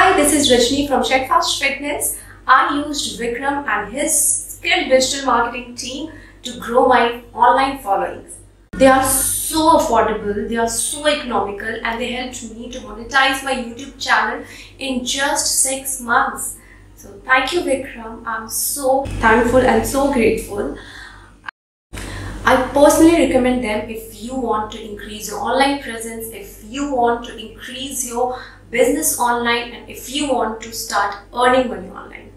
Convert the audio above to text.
Hi, this is Rishni from Shedfast Fitness. I used Vikram and his skilled digital marketing team to grow my online followings. They are so affordable, they are so economical, and they helped me to monetize my YouTube channel in just 6 months. So thank you, Vikram. I'm so thankful and so grateful. I personally recommend them if you want to increase your online presence, if you want to increase your business online, and if you want to start earning money online.